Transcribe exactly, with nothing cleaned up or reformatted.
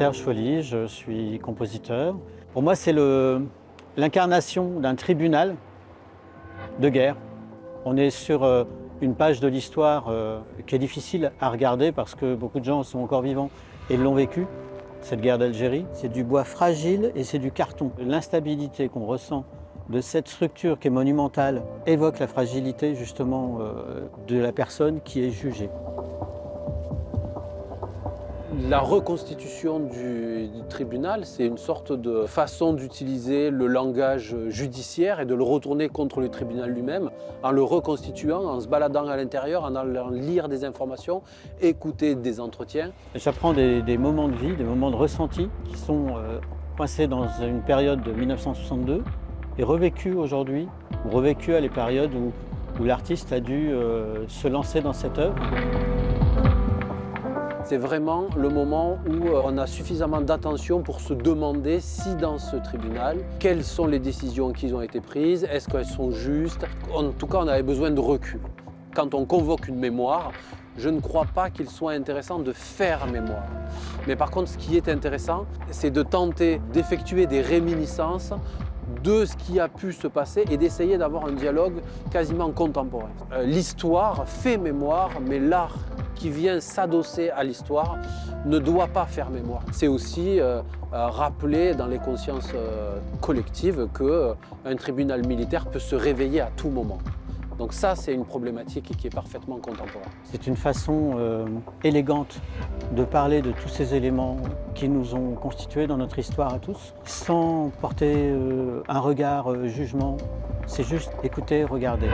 Serge Folly, je suis compositeur. Pour moi, c'est l'incarnation d'un tribunal de guerre. On est sur euh, une page de l'histoire euh, qui est difficile à regarder parce que beaucoup de gens sont encore vivants et l'ont vécu. Cette guerre d'Algérie, c'est du bois fragile et c'est du carton. L'instabilité qu'on ressent de cette structure qui est monumentale évoque la fragilité justement euh, de la personne qui est jugée. La reconstitution du, du tribunal, c'est une sorte de façon d'utiliser le langage judiciaire et de le retourner contre le tribunal lui-même en le reconstituant, en se baladant à l'intérieur, en allant lire des informations, écouter des entretiens. J'apprends des, des moments de vie, des moments de ressenti qui sont euh, passés dans une période de mille neuf cent soixante-deux et revécus aujourd'hui, ou revécus à les périodes où, où l'artiste a dû euh, se lancer dans cette œuvre. C'est vraiment le moment où on a suffisamment d'attention pour se demander si dans ce tribunal, quelles sont les décisions qui ont été prises, est-ce qu'elles sont justes. En tout cas, on avait besoin de recul. Quand on convoque une mémoire, je ne crois pas qu'il soit intéressant de faire mémoire. Mais par contre, ce qui est intéressant, c'est de tenter d'effectuer des réminiscences de ce qui a pu se passer et d'essayer d'avoir un dialogue quasiment contemporain. L'histoire fait mémoire, mais l'art qui vient s'adosser à l'histoire ne doit pas faire mémoire. C'est aussi euh, rappeler dans les consciences euh, collectives qu'un euh, tribunal militaire peut se réveiller à tout moment. Donc ça, c'est une problématique qui est parfaitement contemporaine. C'est une façon euh, élégante de parler de tous ces éléments qui nous ont constitués dans notre histoire à tous, sans porter euh, un regard euh, jugement. C'est juste écouter, regarder.